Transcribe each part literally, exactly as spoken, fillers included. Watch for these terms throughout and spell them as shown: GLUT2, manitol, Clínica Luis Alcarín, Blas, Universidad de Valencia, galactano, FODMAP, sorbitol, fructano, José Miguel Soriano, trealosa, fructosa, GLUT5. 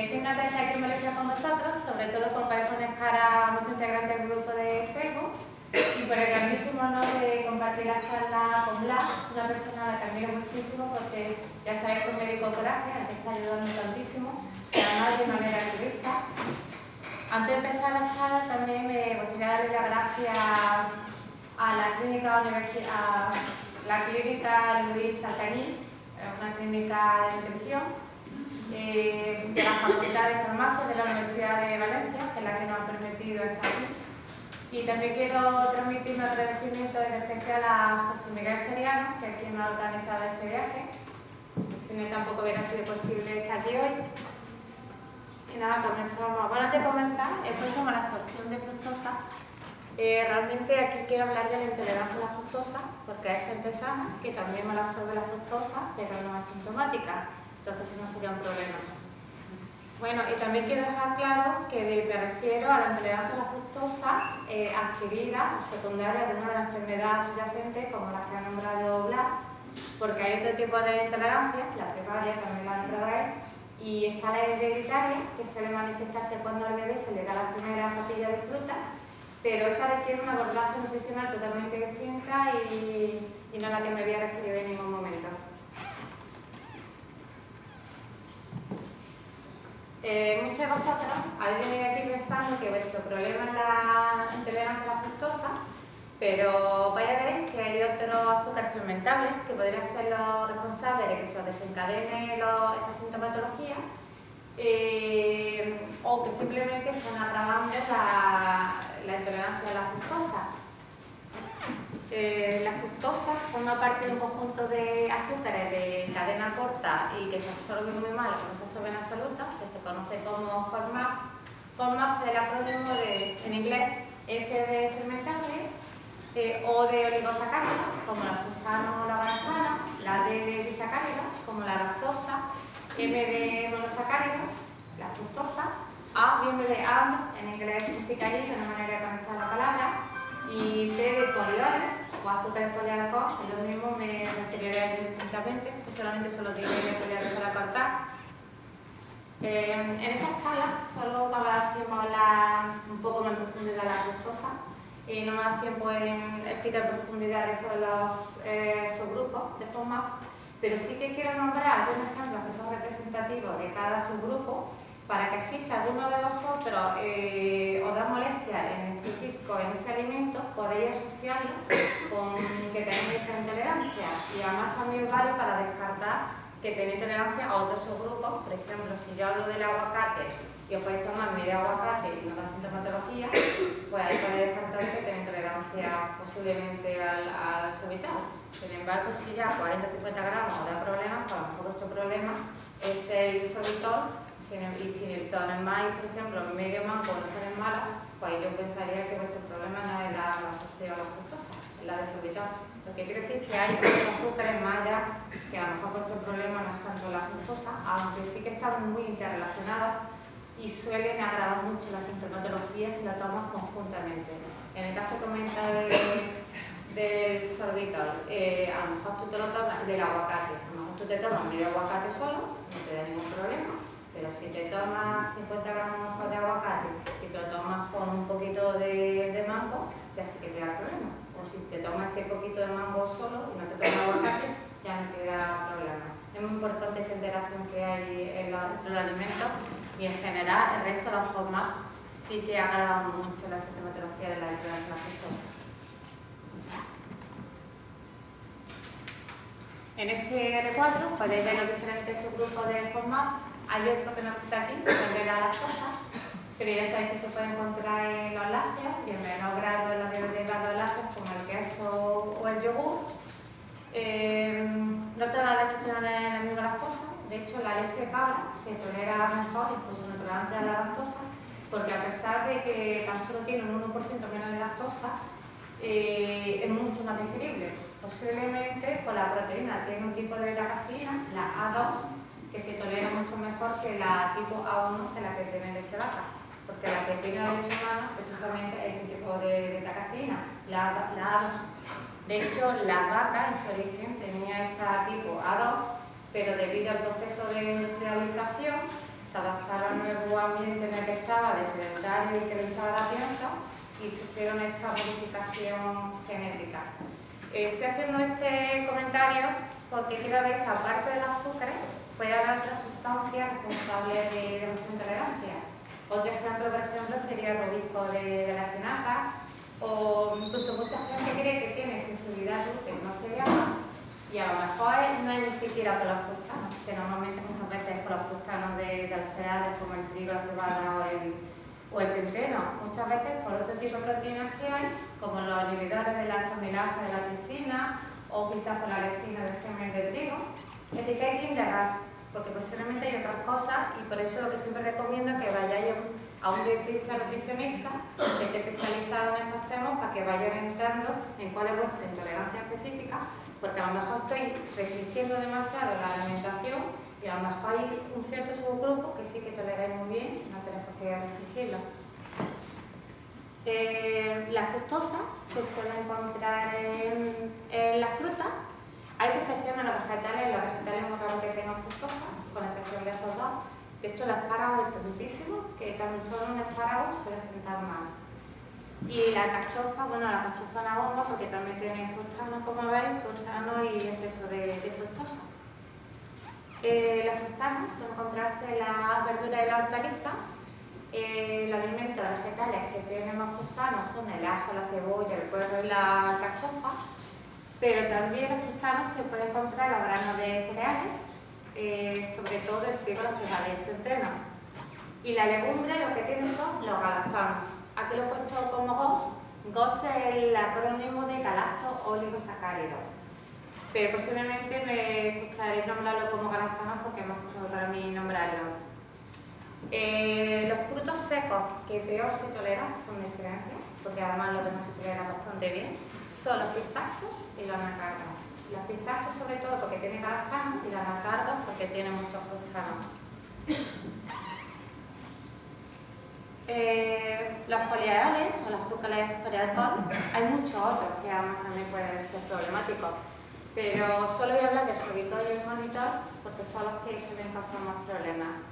Es una tarea que me lo con vosotros, sobre todo por poder conectar a muchos integrantes del grupo de Facebook y por el grandísimo honor de compartir la charla con Blas, una persona a la que admiro muchísimo porque ya sabéis que es médico Coraje, al que está ayudando tantísimo, además de manera altruista. Antes de empezar la charla también me gustaría darle las gracias a la Clínica, a la Clínica Luis Alcarín, una clínica de nutrición, eh, de la Facultad de Farmacia de la Universidad de Valencia, que es la que nos ha permitido estar aquí. Y también quiero transmitir mi agradecimiento en especial a José Miguel Soriano, que es quien nos ha organizado este viaje. Sin él tampoco hubiera sido posible estar aquí hoy. Y nada, comenzamos. Bueno, antes de comenzar, esto es como la absorción de fructosa. Eh, realmente aquí quiero hablar de la intolerancia a la fructosa, porque hay gente sana que también mal absorbe la fructosa, pero no asintomática. Entonces eso no sería un problema. Bueno, y también quiero dejar claro que me refiero a la intolerancia a la fructosa eh, adquirida o secundaria de una enfermedad subyacente como la que ha nombrado Blas, porque hay otro tipo de intolerancia, la primaria, también la hereditaria, y está la hereditaria, que suele manifestarse cuando al bebé se le da la primera papilla de fruta, pero esa requiere un abordaje nutricional totalmente distinta y, y no a la que me voy a referir en ningún momento. Eh, muchos de vosotros habéis venido aquí pensando que vuestro problema es la intolerancia a la fructosa, pero vais a ver que hay otros azúcares fermentables que podrían ser los responsables de que se desencadene los, esta sintomatología eh, o que simplemente están agravando la, la intolerancia a la fructosa. Eh, la fructosa forma parte de un conjunto de azúcares de cadena corta y que se absorben muy mal o no se absorben en absoluto, que se conoce como FODMAP. FODMAP es el acrónimo de, en inglés, F de fermentable, Eh, o de oligosacáridos, como la fructano o la guarastana, la D de disacáridos, como la lactosa, M de monosacáridos, la fructosa, A viene de AND, en inglés significa allí, de una manera de conectar la palabra, y P de polidones, o azúcares polialcohol, que lo mismo me referiré distintamente, que solamente solo tiene polialcohol a cortar. Eh, en esta charla solo me va a dar tiempo a hablar un poco más profundidad de la fructosa, y no me da tiempo en explicar en profundidad esto de los eh, subgrupos de FODMAP, pero sí que quiero nombrar algunos ejemplos que son representativos de cada subgrupo para que así si alguno de vosotros eh, os da molestia en específico en ese alimento, podéis asociarlo con que tenéis esa intolerancia, y además también vale para descartar que tenéis tolerancia a otros subgrupos. Por ejemplo, si yo hablo del aguacate y os podéis tomar medio aguacate y no da sintomatología, pues ahí podéis descartar que tenéis tolerancia posiblemente al, al sorbitol. Sin embargo, si ya cuarenta a cincuenta gramos os da problemas, pues a lo mejor vuestro problema es el sorbitol, y si el tono es más, por ejemplo, medio mango no es malo, pues yo pensaría que vuestro problema no es la asociación a la fructosa, es la de sorbitol. Lo que quiere decir que hay otros azúcares más allá, que a lo mejor vuestro problema no es tanto la fructosa, aunque sí que están muy interrelacionados y suelen agravar mucho la sintomatología si la tomas conjuntamente. En el caso que comenta del sorbitol, eh, a lo mejor tú te lo tomas del aguacate, a lo mejor tú te tomas medio aguacate solo, no te da ningún problema, pero si te tomas cincuenta gramos de aguacate y te lo tomas con un poquito de, de mango, ya sí que te da problema. O si te tomas ese poquito de mango solo y no te tomas aguacate, ya no te da problema. Es muy importante esta interacción que hay en los, entre los alimentos. Y en general, el resto de las formas sí que agravan mucho la sintomatología de la intolerancia a la fructosa. En este R cuatro podéis ver los diferentes subgrupos de FODMAPs. Hay otro que no está aquí, que es la lactosa, pero ya sabéis que se puede encontrar en los lácteos y en menor grado en los derivados lácteos, como el queso o el yogur. Eh, no todas las leches tienen la misma lactosa. De hecho, la leche de cabra se tolera mejor, incluso no tolerante a la lactosa, porque a pesar de que tan solo tiene un uno por ciento menos de lactosa, eh, es mucho más digerible. Posiblemente con la proteína, tiene un tipo de beta-caseína, la A dos, que se tolera mucho mejor que la tipo A uno, que la que tiene leche vaca, porque la que tiene la leche humana precisamente es el tipo de beta-caseína, la, la A dos. De hecho, la vaca en su origen tenía esta tipo A dos, pero debido al proceso de industrialización se adaptara al nuevo ambiente en el que estaba, de sedentario y que le gustaba la piensa, y sufrieron esta modificación genética. Eh, estoy haciendo este comentario porque quiero ver que, aparte del azúcar, puede haber otras sustancias responsables de nuestra intolerancia. Otro ejemplo, por ejemplo, sería el robisco de, de la espinaca, o incluso mucha gente cree que tiene sensibilidad al gluten, no se llama, y a lo mejor no es ni siquiera por las frutas, que normalmente muchas veces es por las frutas, ¿no?, de, de los cereales como el trigo, la cebada o el, o el centeno, muchas veces por otro tipo de proteínas que hay, como los inhibidores de la lactomirasa de la piscina, o quizás por la lectina del germen de trigo. Es decir, que hay que indagar, porque posiblemente hay otras cosas, y por eso lo que siempre recomiendo es que vayáis a un dietista nutricionista que esté especializado en estos temas, para que vayan entrando en cuál es vuestra intolerancia específica, porque a lo mejor estoy restringiendo demasiado la alimentación y a lo mejor hay un cierto subgrupo que sí que toleráis muy bien, no tenéis por qué restringirlo. Eh, la fructosa se suele encontrar en, en las frutas. Hay excepciones en los vegetales, en los vegetales es muy raro que tengan fructosa, con excepción de esos dos. De hecho, el espárrago es potentísimo, que también solo un espárrago suele sentar mal. Y la cachofa, bueno, la cachofa la bomba, porque también tiene fructano, como veis, fructano y exceso de, de fructosa. Eh, los fructanos son encontrarse las verduras y las hortalizas. Eh, los alimentos vegetales que tienen más fructano son el ajo, la cebolla, el puerro y la cachofa. Pero también los fructanos se pueden encontrar a granos de cereales, eh, sobre todo del trigo, la cebada y el centeno. Y la legumbre lo que tienen son los galactanos. Aquí lo he puesto como G O S. G O S es el acrónimo de galacto oligosacáridos. Pero posiblemente me gustaría nombrarlo como galactanos porque es más justo para mí nombrarlo. Eh, los frutos secos que peor se toleran, con diferencia, porque además lo que no se tolera bastante bien, son los pistachos y los anacardos. Los pistachos sobre todo porque tienen galactanos y los anacardos porque tienen muchos fructanos. Eh, los foliares o los azúcares foliacol, hay muchos otros que además también pueden ser problemáticos, pero solo voy a hablar del sorbitol y el maltitol porque son los que suelen causar más problemas.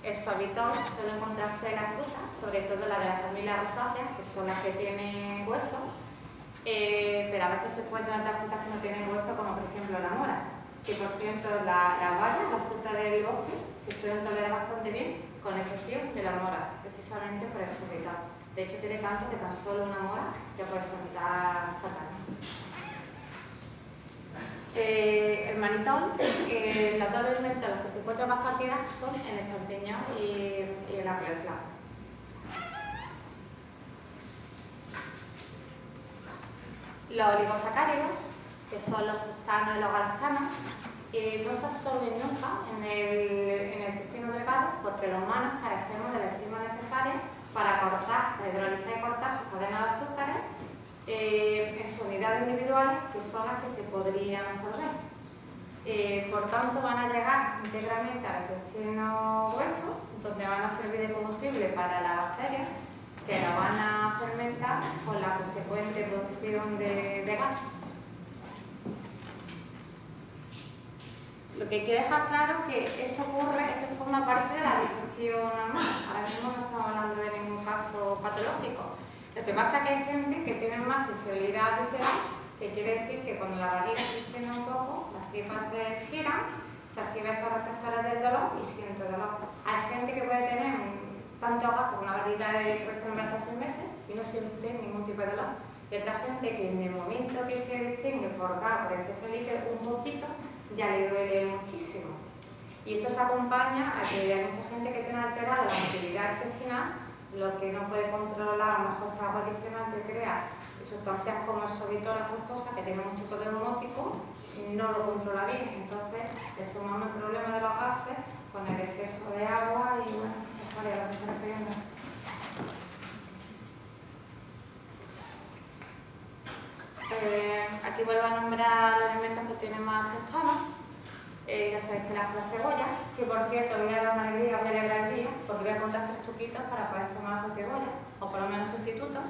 El sorbitol suele encontrarse en las frutas, sobre todo las de la familia rosácea, que son las que tienen hueso, eh, pero a veces se encuentran otras frutas que no tienen hueso, como por ejemplo la mora, que por cierto la, la bayas, la fruta del bosque, se suelen tolerar bastante bien, con excepción de la mora, precisamente por el sorbitol. De hecho, tiene tanto que tan solo una mora ya puede sorbitar fatal. Eh, el manitol, eh, los dos alimentos los que se encuentran más partidas son en el champiñón y, y en la coliflor. Los oligosacáridos, que son los fructanos y los galactanos, Eh, no se absorben nunca en el, en el intestino delgado porque los humanos carecemos de la enzima necesaria para cortar, hidrolizar y cortar sus cadenas de azúcares eh, en sus unidades individuales, que son las que se podrían absorber. Eh, por tanto, van a llegar íntegramente al intestino grueso, donde van a servir de combustible para las bacterias, que la van a fermentar con la consecuente producción de, de gas. Lo que quiero dejar claro es que esto ocurre, esto forma parte de la digestion normal. Ahora mismo no estamos hablando de ningún caso patológico. Lo que pasa es que hay gente que tiene más sensibilidad visceral, que quiere decir que cuando la barriga se extiende un poco, las tripas se giran, se activan estos receptores del dolor y siento dolor. Hay gente que puede tener tanto gasto con una barriga de trece meses a seis meses y no siente ningún tipo de dolor. Y otra gente que en el momento que se distingue por acá, por exceso de líquido, un poquito, ya le duele muchísimo. Y esto se acompaña a que hay mucha gente que tiene alterada la motilidad intestinal, lo que no puede controlar a lo mejor esa condicional que crea sustancias como el sorbitol, la fructosa, que tiene mucho poder osmótico, no lo controla bien. Entonces le sumamos el problema de los gases con el exceso de agua y bueno, es vale, lo que estoy refiriendo. Eh, aquí vuelvo a nombrar los alimentos que tienen más fructanos, eh, ya sabéis que las cebollas, que por cierto voy a dar una alegría, voy a alegrar el día, porque voy a contar tres truquitos para poder tomar las cebollas, o por lo menos sustitutos.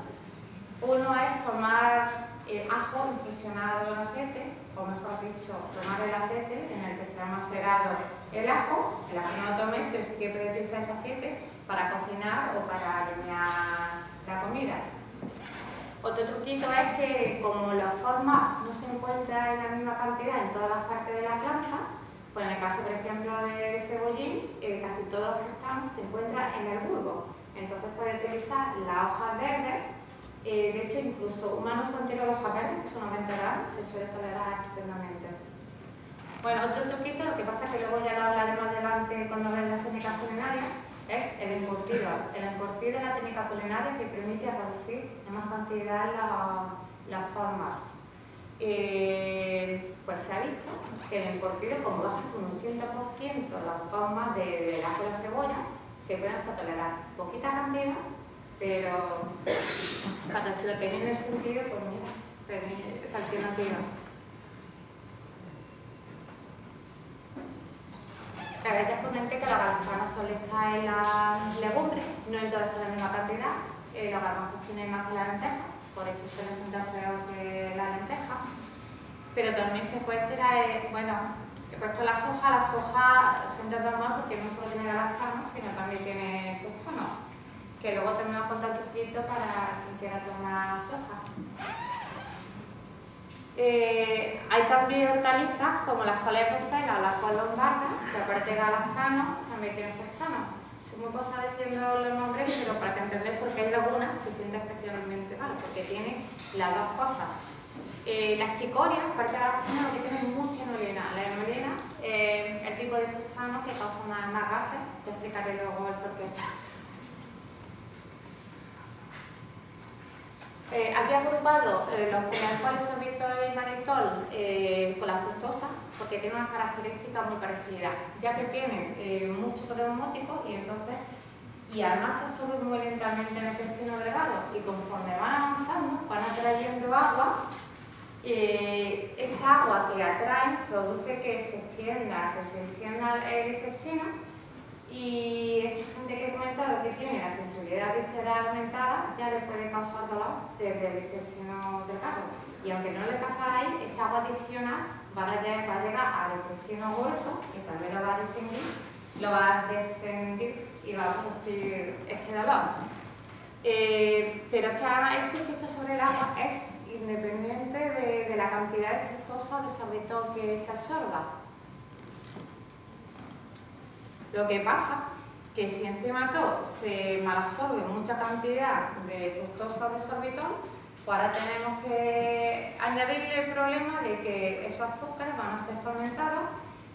Uno es tomar eh, ajo infusionado en aceite, o mejor dicho, tomar el aceite en el que se ha macerado el ajo, el ajo no lo toméis, pero sí que podéis utilizar ese aceite para cocinar o para alinear la comida. Otro truquito es que, como los FODMAPs no se encuentran en la misma cantidad en todas las partes de la planta, pues en el caso, por ejemplo, de cebollín, eh, casi todos los estamos se encuentran en el bulbo. Entonces puede utilizar las hojas verdes, eh, de hecho, incluso un manojo entero de hojas verdes, que son noventa gramos, se suele tolerar estupendamente. Bueno, otro truquito, lo que pasa es que luego ya lo hablaré más adelante cuando vean las técnicas culinarias, es el encurtido. El encurtido es la técnica culinaria que permite reducir en más cantidad las formas. Eh, pues se ha visto que el encurtido, como baja hasta un ochenta por ciento las formas de, de ajo y la cebolla, se pueden hasta tolerar poquita cantidad, pero hasta si lo tenéis en el sentido, pues mira, tenéis esa alternativa. La verdad es que la galanzana suele estar en las legumbres, no en todas la misma cantidad. Eh, la galanzana es más que la lenteja, por eso suele sentar peor que la lenteja. Pero también se encuentra, eh, bueno, he puesto la soja, la soja se entra más porque no solo tiene galanzana, sino también tiene tostanos. Que luego también voy a contar un poquito para quien quiera tomar soja. Eh, hay también hortalizas como las colebroselas o las colombardas, que aparte de galanzanos también tienen frustanos. Soy muy posa diciendo los nombres, pero para que entendáis por qué hay lagunas que sienten especialmente mal, porque tienen las dos cosas. Eh, las chicorias, aparte de galanzanos, porque tienen mucha enolina. La enolina eh, es el tipo de frustano que causa más, más gases, te explicaré luego el porqué. Eh, aquí he agrupado eh, los cuales son vitol y manitol eh, con la fructosa porque tienen unas características muy parecidas, ya que tienen eh, mucho poder osmótico y entonces y además se absorben muy lentamente en el intestino delgado y conforme van avanzando van atrayendo agua. Eh, esta agua que atraen produce que se extienda, que se extienda el intestino y esta gente que he comentado que tiene la sensibilidad visceral aumentada ya le puede causar dolor desde el intestino delgado y aunque no le pasa ahí, esta agua adicional va a llegar, va a llegar al intestino grueso que también lo va a distinguir, lo va a descendir y va a producir este dolor. Eh, pero es que además este efecto sobre el agua es independiente de, de la cantidad de fructosa o de sorbitol que se absorba. Lo que pasa es que si encima todo se malabsorbe mucha cantidad de fructosa o de sorbitol, pues ahora tenemos que añadirle el problema de que esos azúcares van a ser fermentados,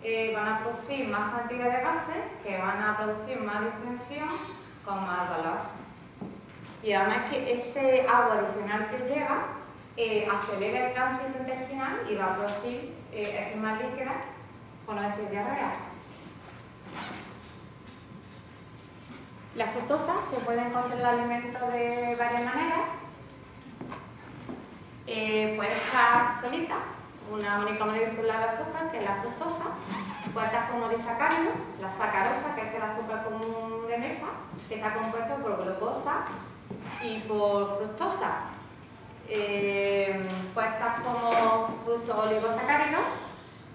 eh, van a producir más cantidad de gases, que van a producir más distensión con más dolor. Y además que este agua adicional que llega eh, acelera el tránsito intestinal y va a producir eh, enzimas líquidas, por no decir diarrea. La fructosa se puede encontrar en el alimento de varias maneras. Eh, puede estar solita, una única molécula de azúcar, que es la fructosa. Puede estar como disacárido, la sacarosa, que es el azúcar común de mesa, que está compuesto por glucosa y por fructosa. Eh, puede estar como fructooligosacáridos,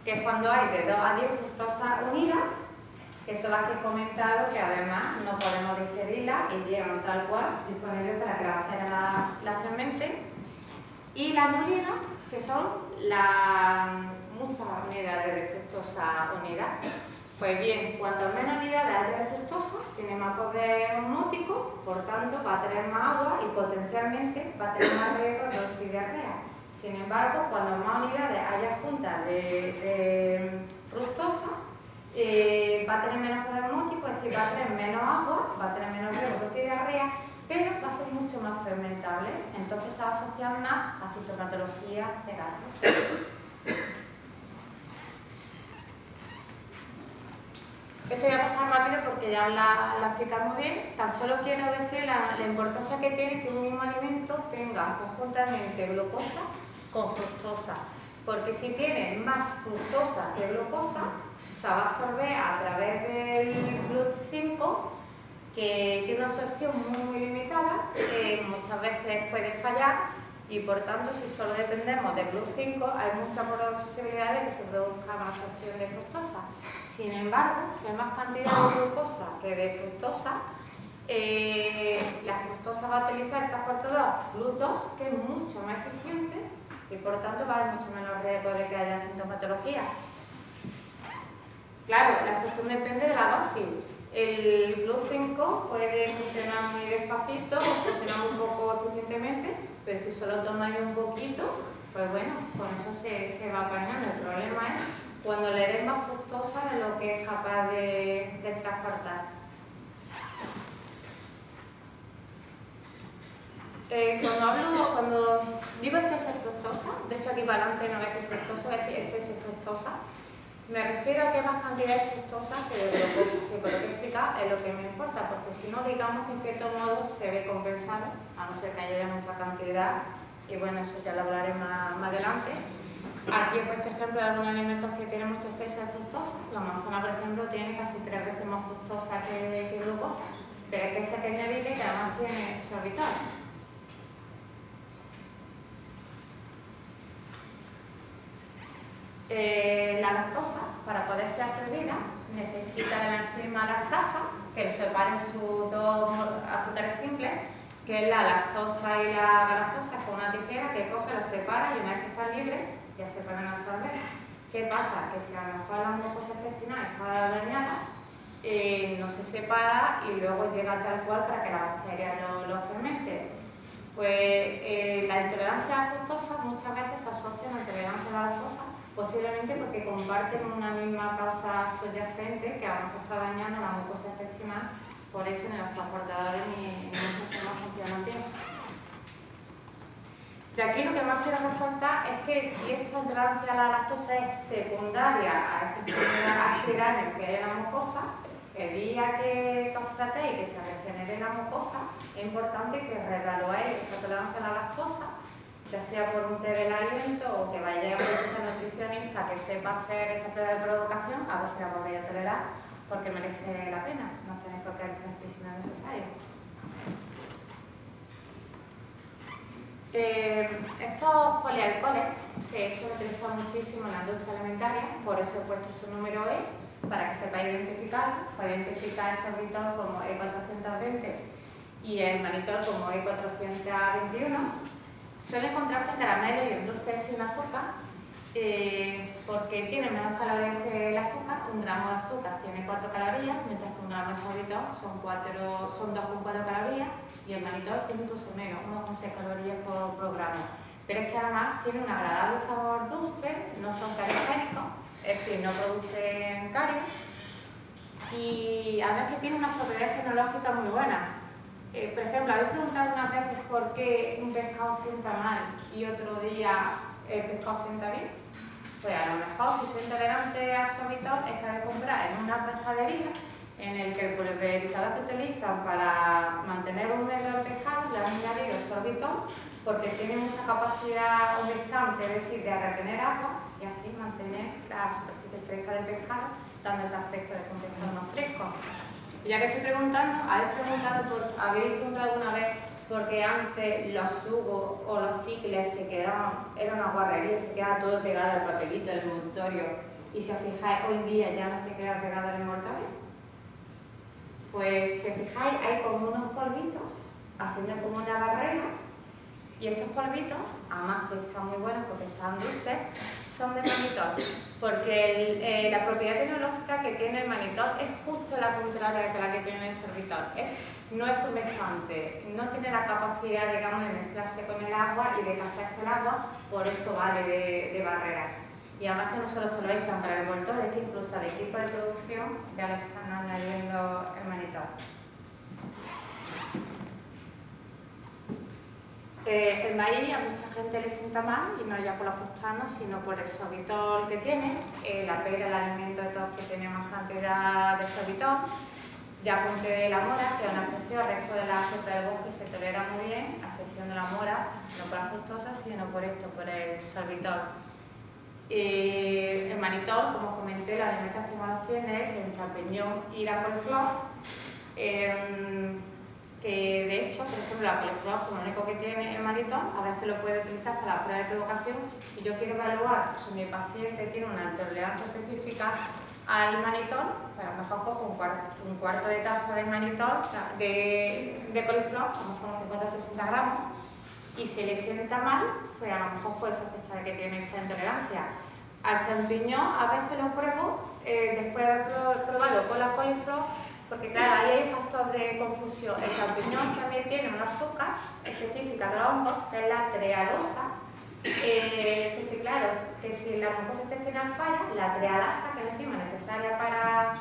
que es cuando hay de dos a diez fructosas unidas, que son las que he comentado, que además no podemos digerirlas y llegan tal cual disponibles para que la bacteria la fermente. Y las anulina, que son las muchas unidades de fructosa unidas. Pues bien, cuanto menos unidades haya de fructosa, tiene más poder osmótico, por tanto va a tener más agua y potencialmente va a tener más riesgo de producir diarrea. Sin embargo, cuando más unidades haya juntas de, de fructosa, Eh, va a tener menos poder osmótico, es decir, va a tener menos agua, va a tener menos riesgo de diarrea, pero va a ser mucho más fermentable, entonces se va a asociar una sintomatología de gases. Esto voy a pasar rápido porque ya la, la explicamos bien, tan solo quiero decir la, la importancia que tiene que un mismo alimento tenga conjuntamente glucosa con fructosa, porque si tiene más fructosa que glucosa, se va a absorber a través del glut cinco, que tiene una absorción muy, muy limitada, que muchas veces puede fallar y por tanto si solo dependemos de glut cinco hay mucha posibilidad de que se produzca una absorción de fructosa. Sin embargo, si hay más cantidad de glucosa que de fructosa, eh, la fructosa va a utilizar el transportador glut dos, que es mucho más eficiente y por tanto va a haber mucho menos riesgo de que haya sintomatología. Claro, la absorción depende de la dosis. El glut cinco puede funcionar muy despacito, funcionar un poco eficientemente, pero si solo tomáis un poquito, pues bueno, con eso se, se va apañando. El problema es cuando le des más fructosa de lo que es capaz de, de transportar. Eh, cuando hablo, cuando digo exceso de fructosa, de hecho aquí para adelante no es fructosa, es exceso de fructosa. Me refiero a que hay más cantidad de fructosa que de glucosa, que por lo que he explicado es lo que me importa, porque si no, digamos que en cierto modo se ve compensado, a no ser que haya mucha cantidad, y bueno, eso ya lo hablaré más, más adelante. Aquí he puesto ejemplo de algunos alimentos que tienen mucho exceso de fructosa. La manzana, por ejemplo, tiene casi tres veces más fructosa que, que glucosa, pero es que eso hay que añadirle que además tiene sorbitol. Eh, la lactosa, para poder ser absorbida, necesita de la enzima lactasa que lo separen sus dos azúcares simples, que es la lactosa y la galactosa, con una tijera que coge, lo separa y una vez que está libre ya se pueden absorber. ¿Qué pasa? Que si a lo mejor la mucosa intestinal está dañada, eh, no se separa y luego llega tal cual para que la bacteria no lo fermente. Pues eh, la intolerancia a la fructosa muchas veces se asocia a la intolerancia a la lactosa, posiblemente porque comparten una misma causa subyacente que a lo mejor está dañando la mucosa intestinal, por eso en los transportadores ni en los sistemas funcionan bien. De aquí lo que más quiero resaltar es que si esta intolerancia a la lactosa es secundaria a este problema en el que hay en la mucosa, el día que os tratéis y que se regenere la mucosa, es importante que reevaluéis esa tolerancia a la lactosa, ya sea por un té del aliento o que vaya a una nutricionista que sepa hacer esta prueba de provocación, a ver si la podéis tolerar, porque merece la pena, no tenéis por qué hacer si no es necesario. Eh, estos polialcoholes se suelen utilizar muchísimo en la industria alimentaria, por eso he puesto su número E, para que sepáis identificarlo. Para identificar el sorbitol como E cuatrocientos veinte y el mannitol como E cuatrocientos veintiuno. Suele encontrarse en caramelo y en dulces sin azúcar, eh, porque tiene menos calorías que el azúcar. Un gramo de azúcar tiene cuatro calorías, mientras que un gramo de sorbitol son, son dos coma cuatro calorías y el mannitol tiene incluso menos, uno coma seis calorías por, por gramo. Pero es que además tiene un agradable sabor dulce, no son caricénicos, es decir, no producen caries, y además que tiene unas propiedades tecnológicas muy buenas. Eh, por ejemplo, habéis preguntado unas veces por qué un pescado sienta mal y otro día el pescado sienta bien. Pues a lo mejor, si soy intolerante al sorbitol, es que hay que comprar en una pescadería en el que el pulverizador que utilizan para mantener húmedo el pescado le han añadido el sorbitol, porque tiene mucha capacidad humectante, es decir, de retener agua y así mantener la superficie fresca del pescado, dando este aspecto de que un pescado más fresco. Ya que estoy preguntando, ¿habéis preguntado, por, ¿habéis preguntado alguna vez por qué antes los jugos o los chicles se quedaban, era una guarrería, se quedaba todo pegado al papelito, al envoltorio, y si os fijáis, hoy en día ya no se queda pegado al envoltorio? Pues si os fijáis, hay como unos polvitos haciendo como una barrera, y esos polvitos, además que están muy buenos porque están dulces, son de mannitol, porque el, eh, la propiedad tecnológica que tiene el mannitol es justo la contraria que la que tiene el sorbitol. Es, no es humectante, no tiene la capacidad, digamos, de mezclarse con el agua y de captarse el agua, por eso vale de, de barrera. Y además que no solo se lo echan para el envoltorio, es que incluso al equipo de producción ya le están añadiendo el mannitol. Eh, el maíz a mucha gente le sienta mal, y no ya por la fructana, sino por el sorbitol que tiene. Eh, la pera, el alimento de todos que tiene más cantidad de sorbitol. Ya apunté la mora, que es una excepción, el resto de la fruta del bosque se tolera muy bien, a excepción de la mora, no por la fructosa, sino por esto, por el sorbitol. Eh, el mannitol, como comenté, los alimentos que más los tiene es el champiñón y la coliflor. Eh, que de hecho, por ejemplo, la colesterol, como lo único que tiene el maritón, a veces lo puede utilizar para la prueba de provocación. Si yo quiero evaluar si mi paciente tiene una tolerancia específica al manitol, pues a lo mejor cojo un cuarto, un cuarto de taza de manitol, de, de colesterol, a lo mejor unos cincuenta a sesenta gramos, y se le sienta mal, pues a lo mejor puede sospechar que tiene esta intolerancia. Al champiñón a veces lo pruebo, eh, después de haber probado con la coliflor, porque claro, ahí hay factores de confusión. El champiñón también tiene un azúcar específica de los hongos, que es la trealosa, eh, que si, claro, que si la mucosa intestinal falla, la trealasa, que es la enzima necesaria para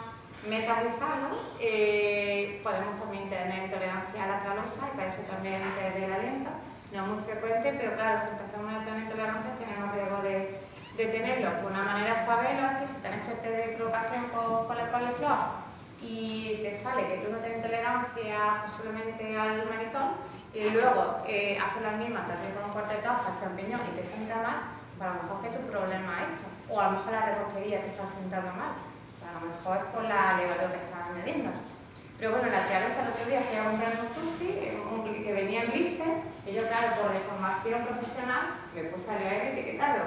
metalizarlo, eh, podemos también tener intolerancia a la trealosa, y para eso también es del aliento. No es muy frecuente, pero claro, si empezamos a tener intolerancia tenemos riesgo de, de tenerlo. Una manera de saberlo es que si te han hecho este de provocación con, con la coliflor y te sale que tú no tienes intolerancia posiblemente al manitón, y luego eh, haces la misma también con un cuarto de taza, champiñón, y te sienta mal, pues a lo mejor que tu problema es esto, o a lo mejor la repostería te está sentando mal, a lo mejor es por la levadura que estás añadiendo. Pero bueno, la trealosa, el otro día fui a comprar un sushi un, que venía en blister, y yo, claro, por deformación profesional, me puse a leer el etiquetado.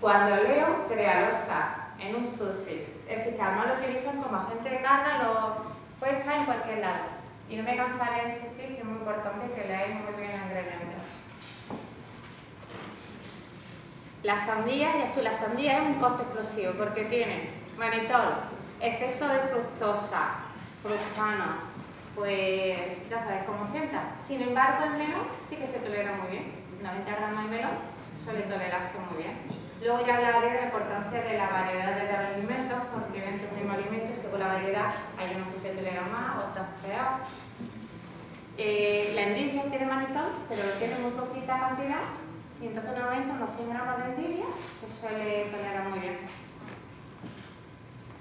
Cuando leo trealosa en un sushi, es decir, además lo utilizan como agente de carga, lo puedes caer en cualquier lado. Y no me cansaré de insistir que es muy importante que leáis muy bien los ingredientes. La sandía, ya tú, la sandía es un coste explosivo porque tiene manitol, exceso de fructosa, frutano, pues ya sabes cómo sienta. Sin embargo, el melón sí que se tolera muy bien. noventa gramos de melón suele tolerarse muy bien. Luego ya hablaré de la importancia de la variedad de los alimentos, porque dentro del mismo alimento, según la variedad, hay unos que se toleran más, otros peor. Eh, la endivia tiene manitol, pero tiene muy poquita cantidad, y entonces normalmente unos cien gramos de endivia se suele tolerar muy bien.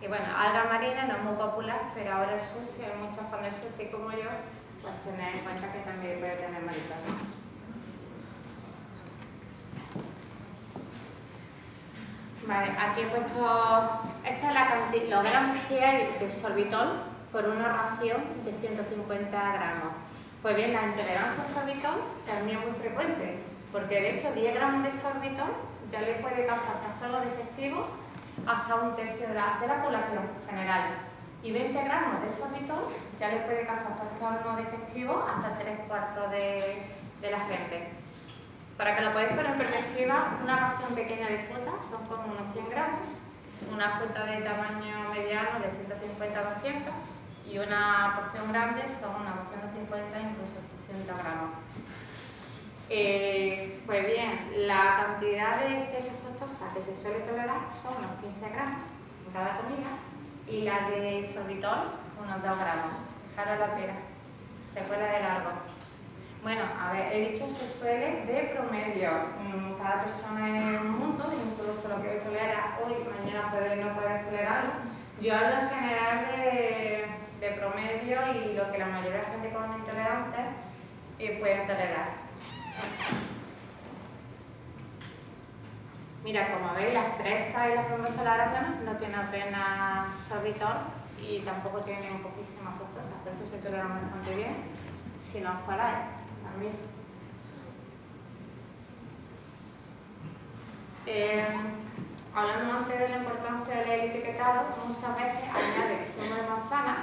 Y bueno, alga marina no es muy popular, pero ahora el sushi, hay muchos fans del sushi como yo, pues tener en cuenta que también puede tener manitol. Vale, aquí he puesto, esta es la cantidad, los gramos que hay de sorbitol por una ración de ciento cincuenta gramos. Pues bien, la intolerancia al sorbitol también es muy frecuente, porque de hecho diez gramos de sorbitol ya le puede causar trastornos digestivos hasta un tercio de la, de la población general, y veinte gramos de sorbitol ya les puede causar trastorno digestivo hasta tres cuartos de, de la gente. Para que lo podáis poner en perspectiva, una ración pequeña de fruta son como unos cien gramos, una fruta de tamaño mediano de ciento cincuenta a doscientos y una porción grande son unos doscientos cincuenta incluso trescientos gramos. Eh, pues bien, la cantidad de exceso de fructosa que se suele tolerar son unos quince gramos en cada comida, y la de sorbitol unos dos gramos. Fijaros la pera, se cuela de largo. Bueno, a ver, he dicho se suele de promedio, cada persona es un mundo, incluso lo que hoy tolera hoy, mañana puede no poder tolerarlo. Yo hablo en general de, de promedio y lo que la mayoría de la gente con intolerantes eh, puede tolerar. Mira, como veis, las fresas y las frambuesas de la granja no tienen apenas sorbitol y tampoco tienen poquísimas fructosas, pero eso se tolera bastante bien si no os paráis también. Eh, hablando antes de la importancia del etiquetado, muchas veces añades zumo de manzana.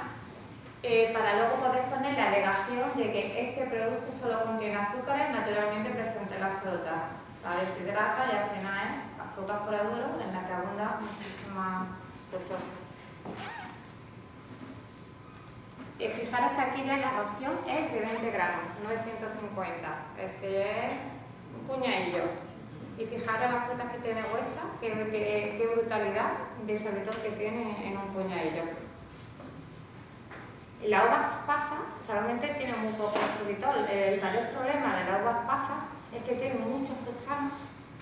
Eh, para luego poder poner la alegación de que este producto solo contiene azúcares naturalmente presentes en la fruta. La deshidrata y al final es azúcar pura duro en la que abunda muchísimas fructosa. Eh, fijaros que aquí ya la ración es de veinte gramos, no de ciento cincuenta, es decir, es un puñadillo. Y fijaros las frutas que tiene huesa, qué brutalidad de sorbitol que tiene en un puñadillo. La uva pasa realmente tiene muy poco sorbitol. El mayor problema de las uvas pasas es que tienen muchos fructanos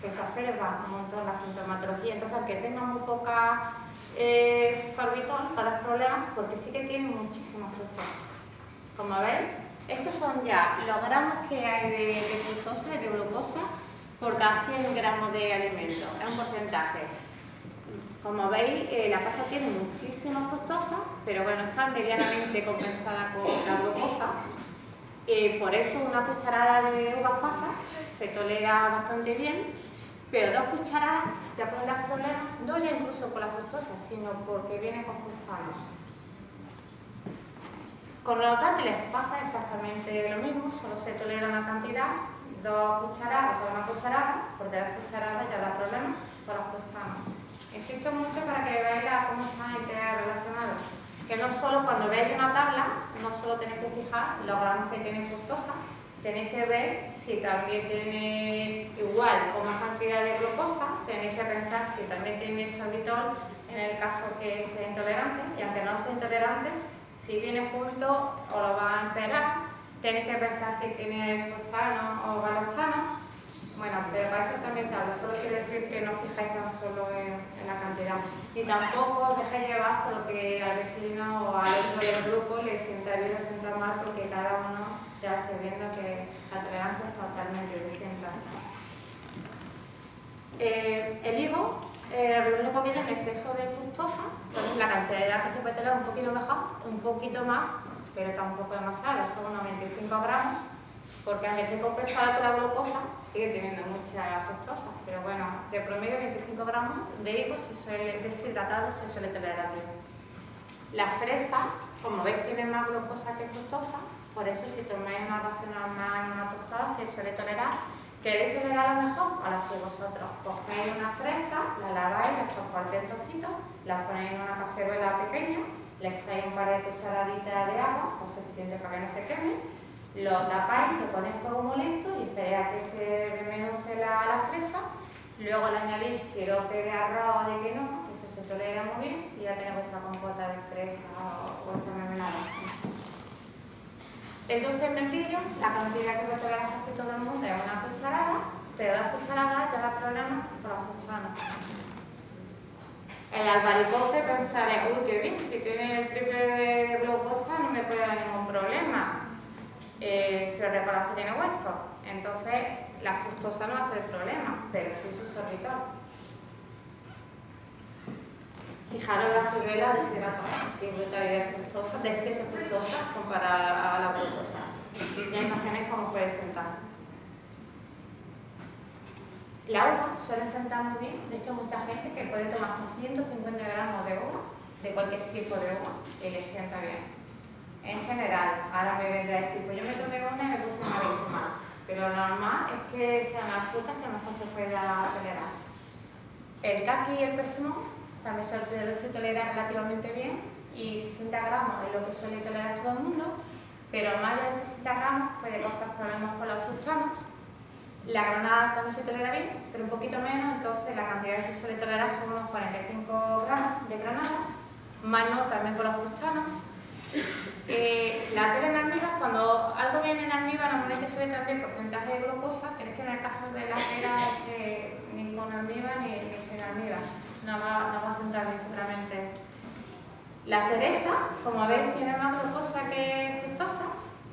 que se acerban un montón la sintomatología. Entonces, aunque tengan muy poca eh, sorbitol para los problemas, porque sí que tienen muchísimos fructosa. Como veis, estos son ya los gramos que hay de, de fructosa y de glucosa por cada cien gramos de alimento. Es un porcentaje. Como veis, eh, la pasa tiene muchísima fructosa, pero bueno, está medianamente compensada con la glucosa. Eh, por eso una cucharada de uvas pasas se tolera bastante bien, pero dos cucharadas te apuntan problemas, no ya incluso por la fructosa, sino porque viene con fructanos. Con los dátiles pasa exactamente lo mismo, solo se tolera una cantidad, dos cucharadas, o sea una cucharada, porque las cucharadas ya da problemas por los fructanos. Insisto mucho para que veáis cómo están interrelacionados, que no solo cuando veáis una tabla, no solo tenéis que fijar los gramos que tienen fructosa, tenéis que ver si también tiene igual o más cantidad de glucosa, tenéis que pensar si también tiene sorbitol en el caso que sea intolerante, y aunque no sean intolerantes, si viene junto o lo va a empeorar, tenéis que pensar si tiene fructano o galactano. Bueno, pero para eso también tabla, solo quiero decir que no fijáis tan solo en, en la cantidad, ni tampoco os dejéis llevar por lo que al vecino o al otro del grupo le sienta bien o sienta mal, porque cada uno ya estoy viendo que la tolerancia es totalmente distinta. Eh, el higo, eh, reúne comida en exceso de fructosa, entonces la cantidad que se puede tolerar un poquito mejor, un poquito más, pero tampoco demasiado, son unos veinticinco gramos, porque aunque esté compensada con la glucosa, sigue teniendo mucha fructosa, pero bueno, de promedio veinticinco gramos de higo se suele, deshidratado se suele tolerar bien. La fresa, como veis, tiene más glucosa que fructosa. Por eso, si tomáis una ración normal en una tostada, se suele tolerar. ¿Queréis tolerarlo mejor? Ahora sí, vosotros cogéis una fresa, la laváis, la cortáis en trocitos, la ponéis en una cacerola pequeña, le extraéis un par de cucharaditas de agua, con suficiente para que no se queme, lo tapáis, lo ponéis fuego muy lento y esperáis a que se desmenuce la, la fresa. Luego le añadís sirope de arroz o de quinoa, que eso se tolera muy bien, y ya tenéis vuestra compota de fresa o vuestra mermelada. El dulce de membrillo, la cantidad que puede tolerar casi todo el mundo es una cucharada, pero dos cucharadas ya las programas por las fructanas. El albaricoque, pensaré, uy, qué bien, si tiene el triple de glucosa no me puede dar ningún problema, eh, pero recordad que tiene hueso, entonces la fructosa no va a ser el problema, pero sí su sorbitol. Fijaros la fibra deshidratada, que es brutalidad fructosa, de exceso fructosa comparada a la glucosa. Ya imagináis cómo puede sentar. La uva suele sentar muy bien, de hecho, mucha gente que puede tomar ciento cincuenta gramos de uva, de cualquier tipo de uva, y le sienta bien. En general, ahora me vendrá a decir, pues yo me tomé una y me puse malísima, pero lo normal es que sean las frutas que mejor se pueda tolerar. El caqui y el persimón también se tolera relativamente bien, y sesenta gramos es lo que suele tolerar todo el mundo, pero más allá de sesenta gramos puede causar problemas con los fructanos. La granada también se tolera bien, pero un poquito menos, entonces la cantidad que se suele tolerar son unos cuarenta y cinco gramos de granada, más no también con los fructanos. Eh, la tela en almíbar, cuando algo viene en almíbar normalmente suele también porcentaje de glucosa, pero es que en el caso de la tela es que ni con almíbar ni, ni sin almíbar. No va, no va a sentar bien seguramente. La cereza, como veis, tiene más glucosa que fructosa,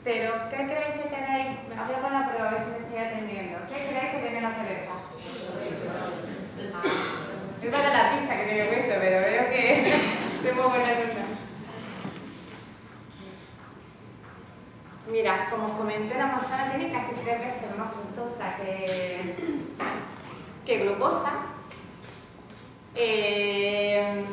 pero ¿qué creéis que tenéis? Me voy a poner, pero a ver si me estoy atendiendo. ¿Qué creéis que tiene la cereza? Yo creo que la pista que tiene hueso, pero veo que se puede poner una. Mirad, como os comenté, la manzana tiene casi tres veces más fructosa que, que glucosa. Eh,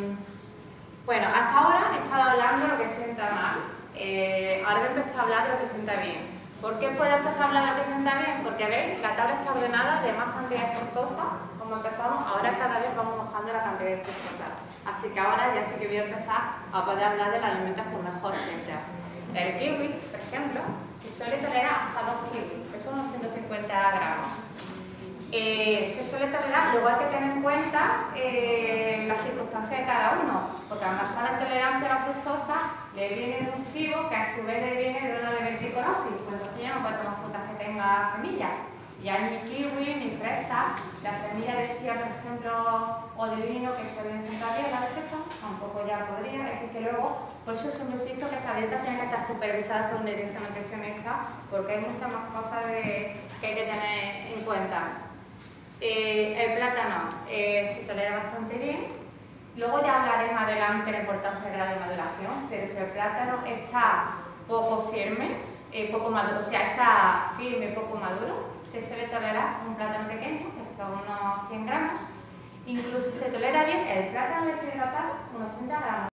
bueno, hasta ahora he estado hablando de lo que sienta mal, eh, ahora voy a empezar a hablar de lo que sienta bien. ¿Por qué puedo empezar a hablar de lo que sienta bien? Porque veis, la tabla está ordenada de más cantidad de fructosa, como empezamos, ahora cada vez vamos bajando la cantidad de fructosa. Así que ahora ya sí que voy a empezar a poder hablar de los alimentos que mejor sienta. El kiwi, por ejemplo, se suele tolerar hasta dos kiwis, que son unos ciento cincuenta gramos. Eh, se suele tolerar, luego hay que tener en cuenta eh, las circunstancias de cada uno, porque a lo mejor la tolerancia a la fructosa le viene un cibo que a su vez le viene de una diverticulosis, pues entonces ya no puede tomar frutas que tenga semillas, ya ni kiwi, ni fresa, las semillas de chía, por ejemplo, o de vino, que suelen sentar bien, las de sésamo, tampoco ya podría, es decir que luego, por eso siempre insisto que esta dieta tiene que estar supervisada por un dietista nutricionista, porque hay muchas más cosas de, que hay que tener en cuenta. Eh, el plátano eh, se tolera bastante bien, luego ya hablaré más adelante de la importancia del grado de maduración, pero si el plátano está poco firme, eh, poco maduro, o sea, está firme, poco maduro. Se suele tolerar un plátano pequeño, que son unos cien gramos. Incluso se tolera bien el plátano deshidratado, unos treinta gramos.